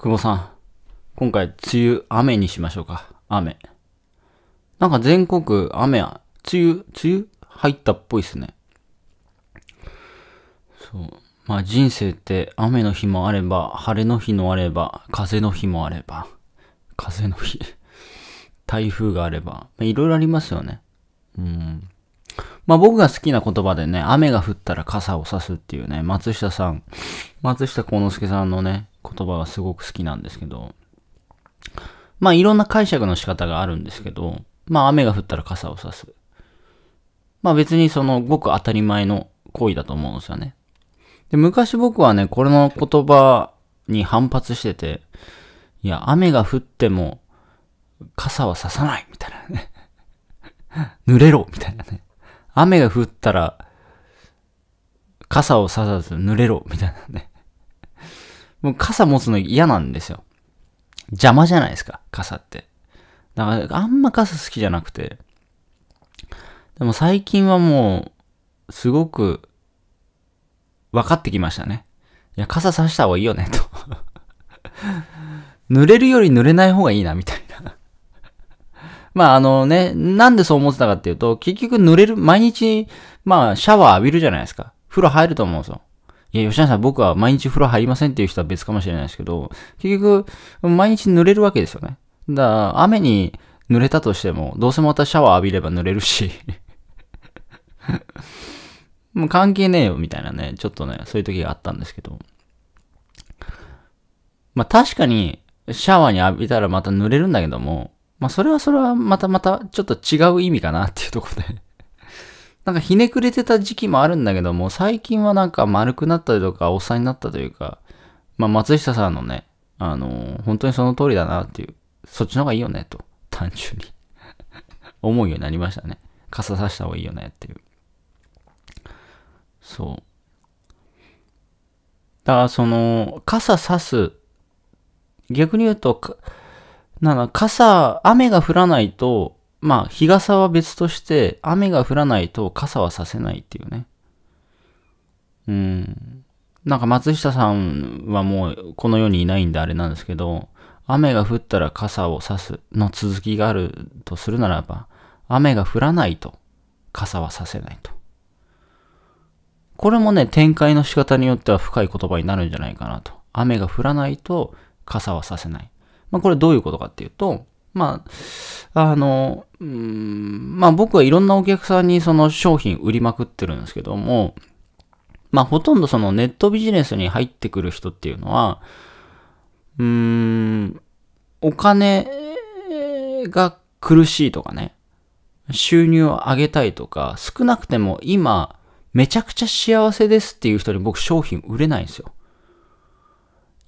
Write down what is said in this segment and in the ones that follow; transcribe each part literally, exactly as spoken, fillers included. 久保さん、今回、梅雨、雨にしましょうか。雨。なんか全国、雨や、梅雨、梅雨入ったっぽいっすね。そう。まあ人生って、雨の日もあれば、晴れの日もあれば、風の日もあれば、風の日、台風があれば、いろいろありますよね。うん。まあ僕が好きな言葉でね、雨が降ったら傘を差すっていうね、松下さん、松下幸之助さんのね、言葉がすごく好きなんですけど、まあいろんな解釈の仕方があるんですけど、まあ雨が降ったら傘を差す。まあ別にそのごく当たり前の行為だと思うんですよね。で、昔僕はね、これの言葉に反発してて、いや、雨が降っても傘は差さないみたいなね。濡れろみたいなね。雨が降ったら傘を差さず濡れろみたいなね。もう傘持つの嫌なんですよ。邪魔じゃないですか、傘って。だから、あんま傘好きじゃなくて。でも最近はもう、すごく、分かってきましたね。いや、傘差した方がいいよね、と。濡れるより濡れない方がいいな、みたいな。まあ、あのね、なんでそう思ってたかっていうと、結局濡れる、毎日、まあ、シャワー浴びるじゃないですか。風呂入ると思うんですよ。いや、吉永さん、僕は毎日風呂入りませんっていう人は別かもしれないですけど、結局、毎日濡れるわけですよね。だから、雨に濡れたとしても、どうせまたシャワー浴びれば濡れるし、もう関係ねえよ、みたいなね、ちょっとね、そういう時があったんですけど。まあ確かに、シャワーに浴びたらまた濡れるんだけども、まあそれはそれはまたまたちょっと違う意味かなっていうところで。なんかひねくれてた時期もあるんだけども、最近はなんか丸くなったりとか、おっさんになったというか、まあ松下さんのね、あのー、本当にその通りだなっていう、そっちの方がいいよねと、単純に。思うようになりましたね。傘差した方がいいよねっていう。そう。だからその、傘差す。逆に言うと、なんか傘、雨が降らないと、まあ、日傘は別として、雨が降らないと傘はさせないっていうね。うん。なんか松下さんはもうこの世にいないんであれなんですけど、雨が降ったら傘をさすの続きがあるとするならば、雨が降らないと傘はさせないと。これもね、展開の仕方によっては深い言葉になるんじゃないかなと。雨が降らないと傘はさせない。まあこれどういうことかっていうと、まあ、あの、うーん、まあ僕はいろんなお客さんにその商品売りまくってるんですけども、まあほとんどそのネットビジネスに入ってくる人っていうのは、うーん、お金が苦しいとかね、収入を上げたいとか、少なくても今めちゃくちゃ幸せですっていう人に僕商品売れないんですよ。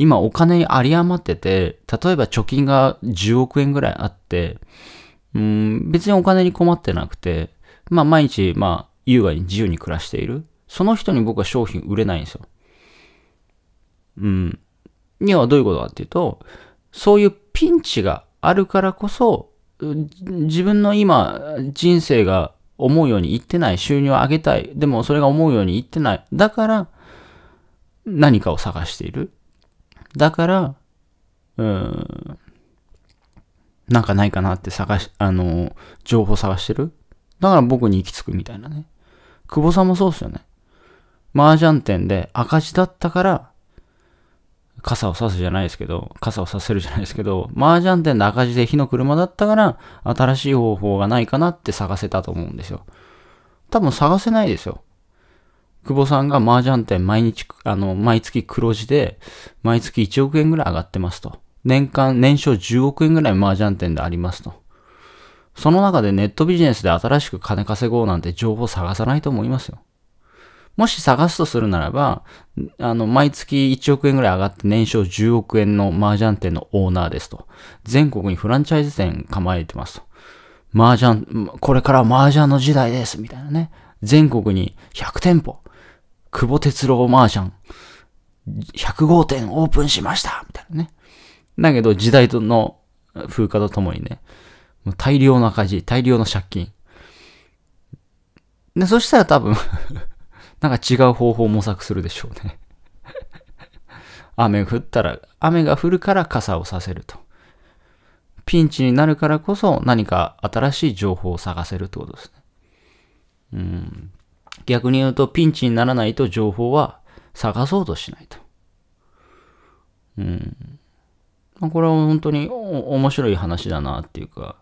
今お金にあり余ってて、例えば貯金がじゅうおくえんぐらいあって、うん、別にお金に困ってなくて、まあ毎日、まあ優雅に自由に暮らしている。その人に僕は商品売れないんですよ。うん。要はどういうことかっていうと、そういうピンチがあるからこそ、自分の今人生が思うようにいってない。収入を上げたい。でもそれが思うようにいってない。だから、何かを探している。だから、うーん、なんかないかなって探し、あの、情報探してる。だから僕に行き着くみたいなね。久保さんもそうですよね。麻雀店で赤字だったから、傘を差すじゃないですけど、傘を差せるじゃないですけど、麻雀店で赤字で火の車だったから、新しい方法がないかなって探せたと思うんですよ。多分探せないですよ。久保さんが麻雀店毎日、あの、毎月黒字で、毎月いちおくえんぐらい上がってますと。年間、年商じゅうおくえんぐらい麻雀店でありますと。その中でネットビジネスで新しく金稼ごうなんて情報探さないと思いますよ。もし探すとするならば、あの、毎月いちおくえんぐらい上がって年商じゅうおくえんの麻雀店のオーナーですと。全国にフランチャイズ店構えてますと。麻雀、これから麻雀の時代ですみたいなね。全国にひゃくてんぽ。久保哲郎麻雀ひゃくごてんオープンしましたみたいなね。だけど時代の風化とともにね、もう大量の赤字、大量の借金。で、そしたら多分、なんか違う方法を模索するでしょうね。雨降ったら、雨が降るから傘をさせると。ピンチになるからこそ何か新しい情報を探せるってことですね。うん。逆に言うと、ピンチにならないと情報は探そうとしないと。うん。これは本当に面白い話だなっていうか、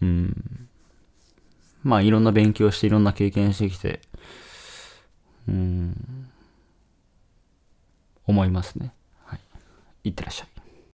うん。まあいろんな勉強していろんな経験してきて、うん。思いますね。はい。いってらっしゃい。